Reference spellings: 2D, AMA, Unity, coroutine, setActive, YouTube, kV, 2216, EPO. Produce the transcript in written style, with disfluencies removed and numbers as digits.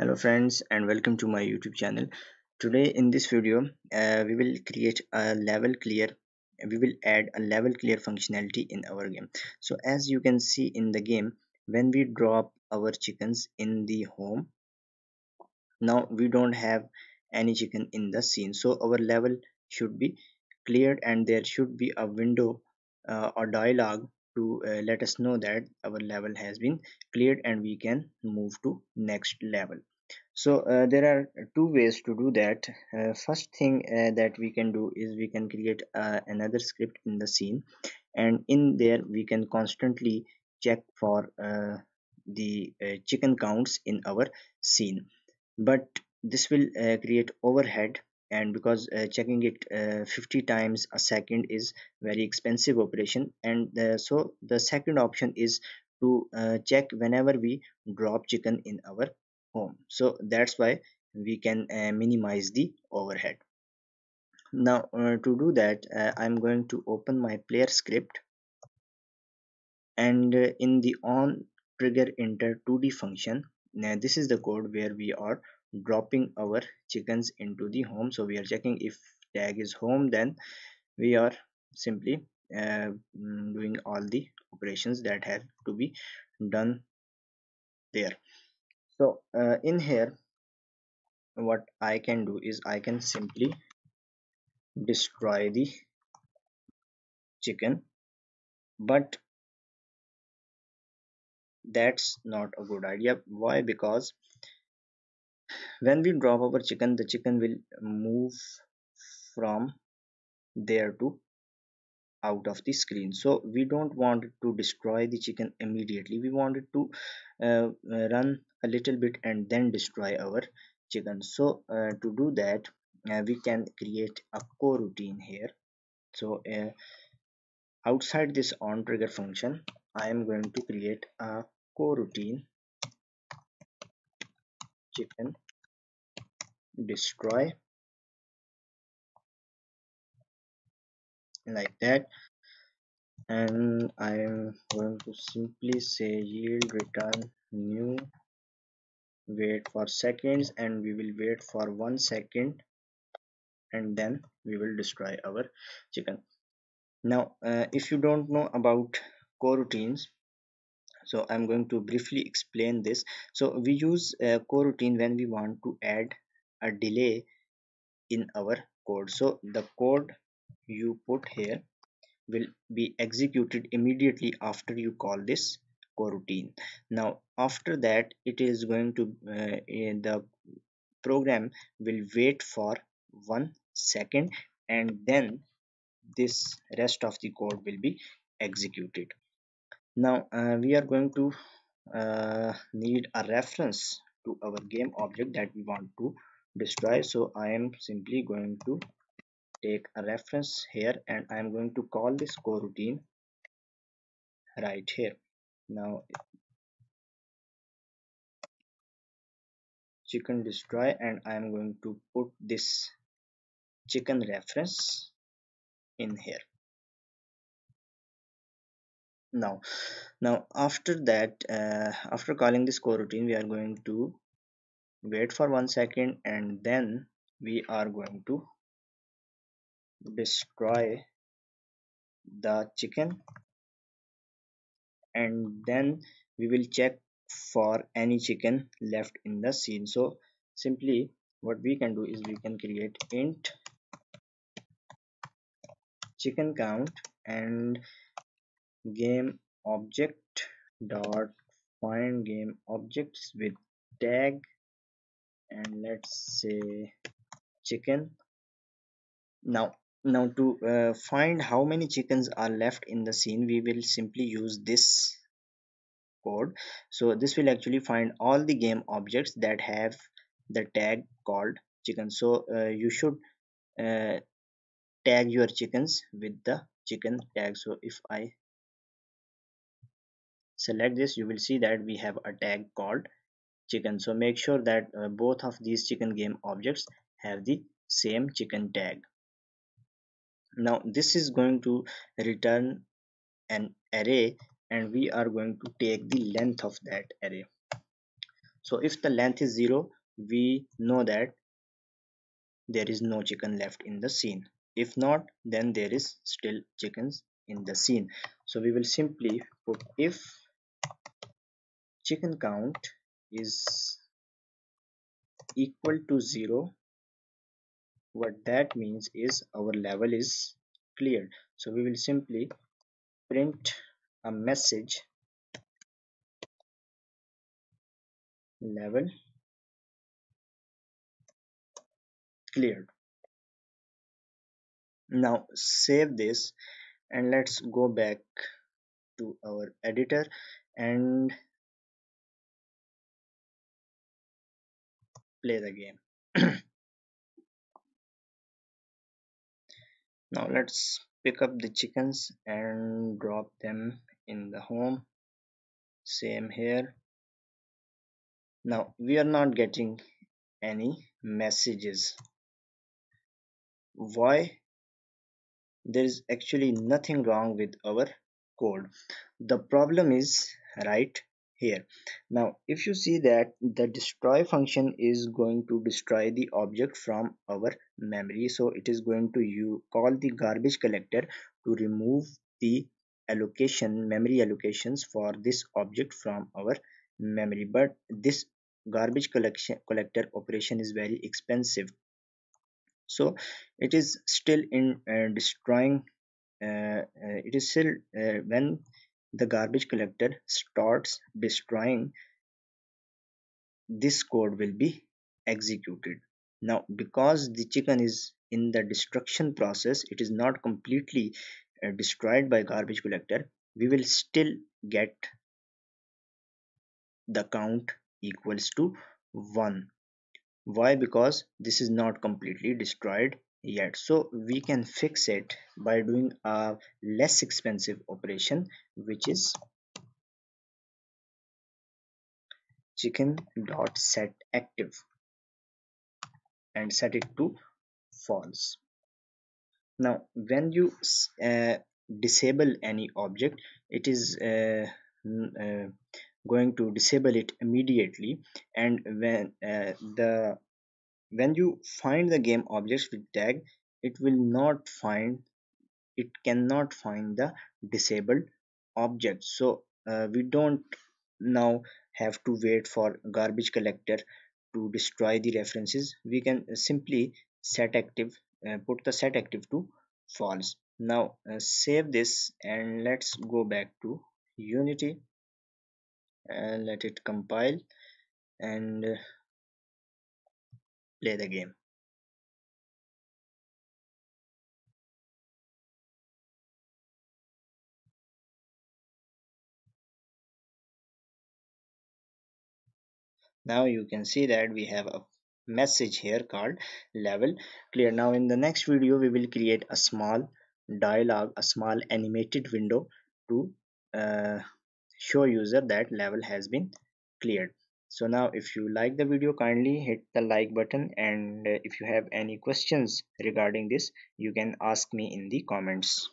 Hello friends, and welcome to my YouTube channel. Today in this video we will create a level clear. We will add a level clear functionality in our game. So as you can see in the game, when we drop our chickens in the home, now we don't have any chicken in the scene, so our level should be cleared and there should be a window or dialogue to let us know that our level has been cleared and we can move to next level. So there are two ways to do that. First thing that we can do is we can create another script in the scene, and in there we can constantly check for the chicken counts in our scene, but this will create overhead, and because checking it 50 times a second is very expensive operation, and so the second option is to check whenever we drop chicken in our home. So that's why we can minimize the overhead. Now to do that, I'm going to open my player script, and in the on trigger enter 2d function. Now this is the code where we are dropping our chickens into the home. So we are checking if tag is home, then we are simply doing all the operations that have to be done there. So in here what I can do is I can simply destroy the chicken, but that's not a good idea. Why? Because when we drop our chicken, the chicken will move from there to out of the screen, so we don't want to destroy the chicken immediately. We wanted to run a little bit and then destroy our chicken. So to do that, we can create a coroutine here. So outside this on trigger function, I am going to create a coroutine: chicken destroy, like that. And I am going to simply say yield return new, wait for seconds, and we will wait for 1 second and then we will destroy our chicken. Now if you don't know about coroutines, so I'm going to briefly explain this. So we use a coroutine when we want to add a delay in our code. So the code you put here will be executed immediately after you call this coroutine. Now after that, it is going to the program will wait for 1 second and then this rest of the code will be executed. Now we are going to need a reference to our game object that we want to destroy. So I am simply going to take a reference here and I am going to call this coroutine right here. Now chicken destroy, and I am going to put this chicken reference in here. Now after that, after calling this coroutine, we are going to wait for 1 second and then we are going to destroy the chicken, and then we will check for any chicken left in the scene. So simply what we can do is we can create int chicken count and game object dot find game objects with tag, and let's say chicken. Now to find how many chickens are left in the scene, we will simply use this code. So this will actually find all the game objects that have the tag called chicken. So you should tag your chickens with the chicken tag. So if I select this, you will see that we have a tag called chicken. So make sure that both of these chicken game objects have the same chicken tag. Now this is going to return an array, and we are going to take the length of that array. So if the length is 0, we know that there is no chicken left in the scene. If not, then there is still chickens in the scene. So we will simply put if chicken count is equal to 0, what that means is our level is cleared. So we will simply print a message level cleared. Now save this and let's go back to our editor and play the game. Now let's pick up the chickens and drop them in the home. Same here. Now we are not getting any messages. Why? There is actually nothing wrong with our code. The problem is right here. Now if you see that the destroy function is going to destroy the object from our memory, so it is going to call the garbage collector to remove the allocation, memory allocations for this object from our memory. But this garbage collector operation is very expensive, so it is still in destroying. It is still when the garbage collector starts destroying, this code will be executed. Now because the chicken is in the destruction process, it is not completely destroyed by garbage collector. We will still get the count equals to 1. Why? Because this is not completely destroyed yet. So we can fix it by doing a less expensive operation, which is chicken.setActive, and set it to false. Now when you disable any object, it is going to disable it immediately, and when you find the game objects with tag, it will not find, it cannot find the disabled object. So we don't now have to wait for garbage collector to destroy the references. We can simply set active, put the set active to false. Now save this and let's go back to Unity and let it compile and play the game. Now you can see that we have a message here called level clear. Now in the next video we will create a small dialogue, a small animated window to show user that level has been cleared. So now if you like the video, kindly hit the like button, and if you have any questions regarding this, you can ask me in the comments.